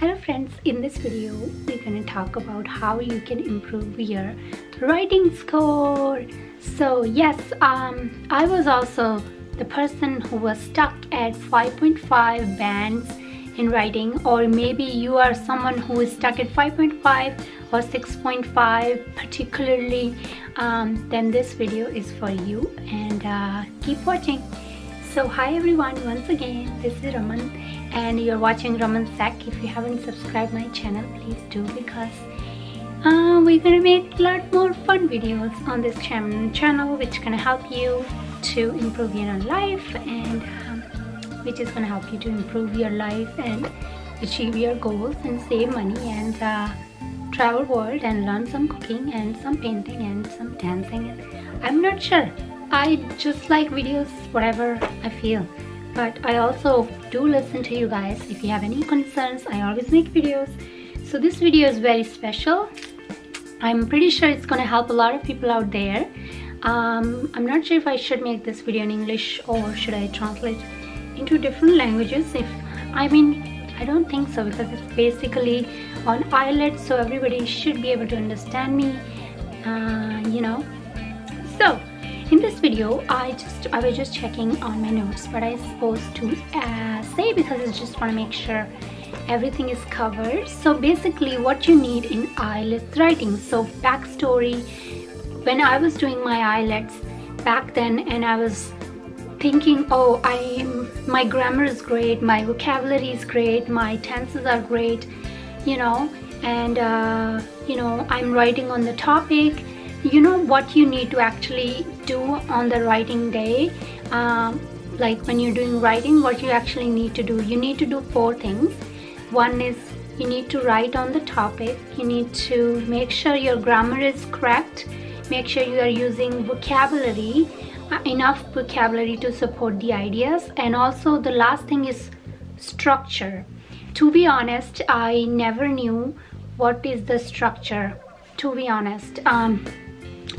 Hello friends, in this video we're going to talk about how you can improve your writing score. So yes, I was also the person who was stuck at 5.5 bands in writing, or maybe you are someone who is stuck at 5.5 or 6.5 particularly, then this video is for you, and keep watching. So hi everyone, once again this is Raman and you're watching Raman Sack. If you haven't subscribed my channel, please do, because we're gonna make a lot more fun videos on this channel which gonna help you to improve your life, and which is gonna help you to improve your life and achieve your goals and save money and travel world and learn some cooking and some painting and some dancing. I'm not sure, I just like videos, whatever I feel, but I also do listen to you guys. If you have any concerns, I always make videos. So this video is very special. I'm pretty sure it's gonna help a lot of people out there. I'm not sure if I should make this video in English or should I translate into different languages. I don't think so, because it's basically on IELTS, so everybody should be able to understand me, you know. So in this video, I was just checking on my notes, but I supposed to say, because I just want to make sure everything is covered. So basically what you need in IELTS writing. So backstory, when I was doing my IELTS back then and I was thinking, oh, my grammar is great, my vocabulary is great, my tenses are great, you know, and you know, I'm writing on the topic. You know what you need to actually do on the writing day, like when you're doing writing, what you actually need to do. You need to do 4 things. One is you need to write on the topic. You need to make sure your grammar is correct. Make sure you are using vocabulary, enough vocabulary to support the ideas. And also the last thing is structure. To be honest, I never knew what is the structure. To be honest,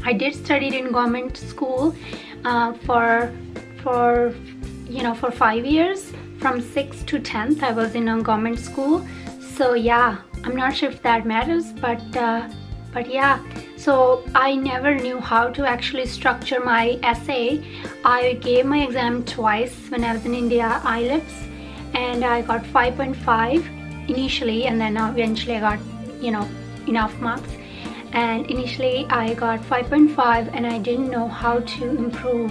I did study in government school for 5 years, from 6th to 10th I was in a government school. So yeah, I'm not sure if that matters, but yeah, so I never knew how to actually structure my essay. I gave my exam twice when I was in India, IELTS, and I got 5.5 initially, and then eventually I got, you know, enough marks. And initially I got 5.5 and I didn't know how to improve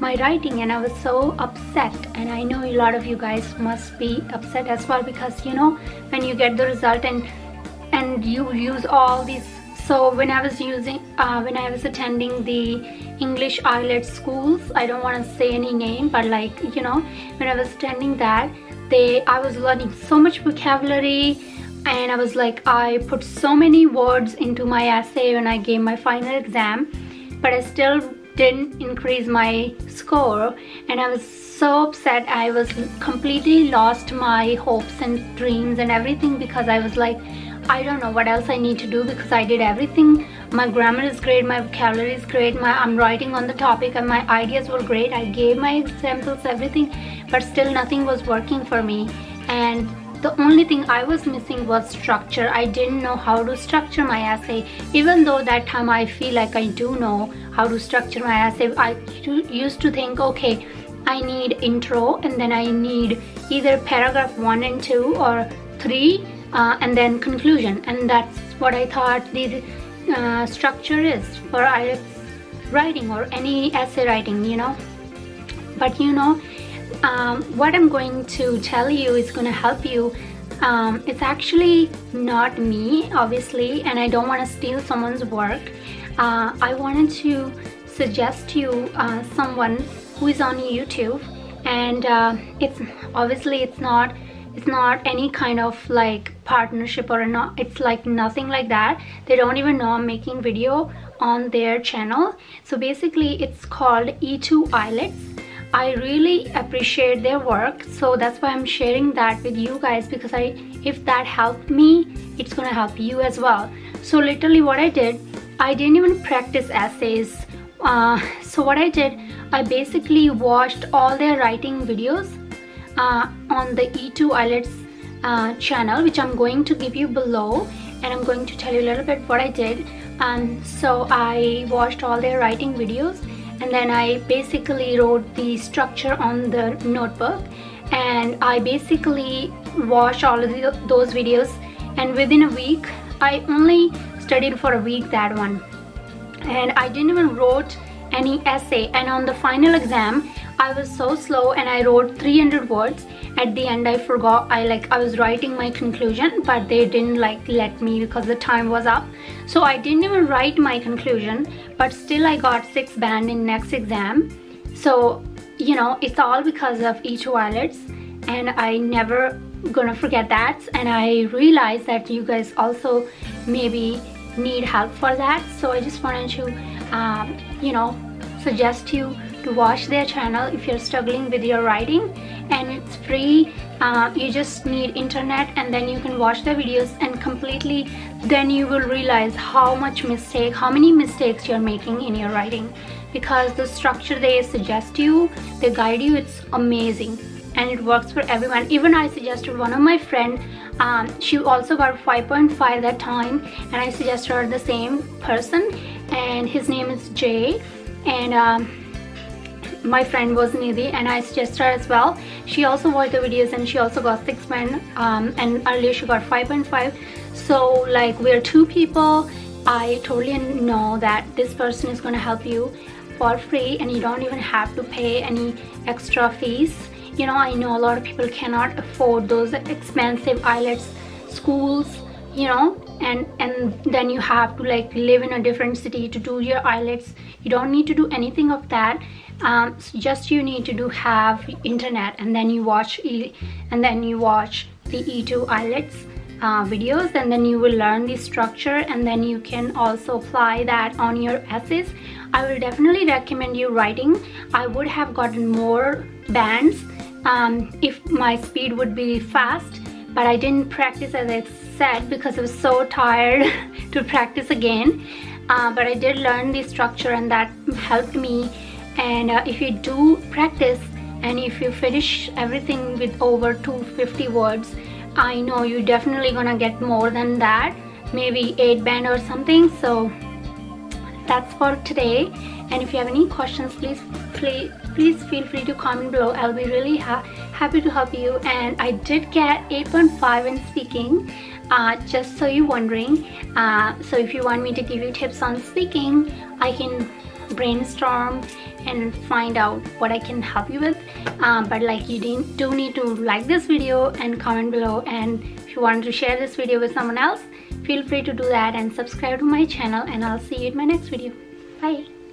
my writing, and I was so upset. And I know a lot of you guys must be upset as well, because you know, when you get the result and you use all these. So when I was attending the English IELTS schools, I don't want to say any name, but like, you know, when I was attending that, I was learning so much vocabulary. And I was like, I put so many words into my essay when I gave my final exam, but I still didn't increase my score. And I was so upset. I was completely lost my hopes and dreams and everything, because I was like, I don't know what else I need to do, because I did everything. My grammar is great, my vocabulary is great, I'm writing on the topic and my ideas were great. I gave my examples, everything, but still nothing was working for me. And the only thing I was missing was structure. I didn't know how to structure my essay, even though that time I feel like I do know how to structure my essay. I used to think, okay, I need intro, and then I need either paragraph 1 and 2 or 3, and then conclusion. And that's what I thought the structure is for IELTS writing or any essay writing, you know. But you know, what I'm going to tell you is going to help you. It's actually not me, obviously, and I don't want to steal someone's work. I wanted to suggest to you someone who is on YouTube, and it's obviously it's not any kind of like partnership or not. It's like nothing like that. They don't even know I'm making video on their channel. So basically, it's called E2 IELTS. I really appreciate their work, so that's why I'm sharing that with you guys, because if that helped me, it's gonna help you as well. So literally what I did, I didn't even practice essays. So what I did, I basically watched all their writing videos on the E2 IELTS channel, which I'm going to give you below, and I'm going to tell you a little bit what I did. So I watched all their writing videos, and then I basically wrote the structure on the notebook, and I basically watched all of those videos, and within a week I only studied for a week that one, and I didn't even wrote any essay. And on the final exam I was so slow, and I wrote 300 words. At the end I forgot, I was writing my conclusion, but they didn't let me because the time was up. So I didn't even write my conclusion, but still I got 6th band in next exam. So you know, it's all because of E2 IELTS, and I never gonna forget that. And I realized that you guys also maybe need help for that, so I just wanted to you know, suggest you to watch their channel if you're struggling with your writing. And it's free, you just need internet, and then you can watch the videos, and completely then you will realize how many mistakes you're making in your writing, because the structure they suggest you, they guide you, it's amazing, and it works for everyone. Even I suggested one of my friend, she also got 5.5 that time, and I suggested her the same person, and his name is Jay, and my friend was Nidhi, and I suggested her as well. She also watched the videos, and she also got 6th band, and earlier she got 5.5. so we're two people. I totally know that this person is going to help you for free, and you don't even have to pay any extra fees. You know, I know a lot of people cannot afford those expensive IELTS schools, you know, and then you have to live in a different city to do your IELTS. You don't need to do anything of that. So just you need to have internet, and then you watch the E2 IELTS videos, and then you will learn the structure, and then you can also apply that on your essays. I will definitely recommend you writing. I would have gotten more bands if my speed would be fast, but I didn't practice, as I said, because I was so tired to practice again. But I did learn the structure, and that helped me. And if you do practice, and if you finish everything with over 250 words, I know you're definitely gonna get more than that, maybe 8 band or something. So that's for today, and if you have any questions, please feel free to comment below. I'll be really happy to help you. And I did get 8.5 in speaking, just so you're wondering. So if you want me to give you tips on speaking, I can brainstorm and find out what I can help you with. But you do need to like this video and comment below, and if you want to share this video with someone else, feel free to do that, and subscribe to my channel, and I'll see you in my next video. Bye.